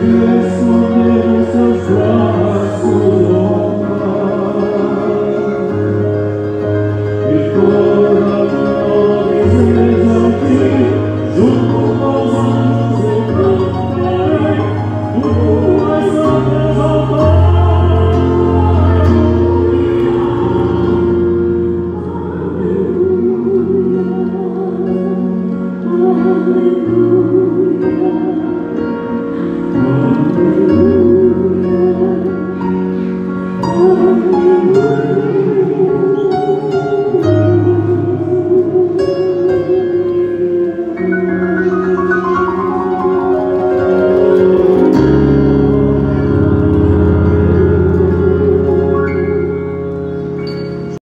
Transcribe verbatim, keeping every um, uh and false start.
Yeah.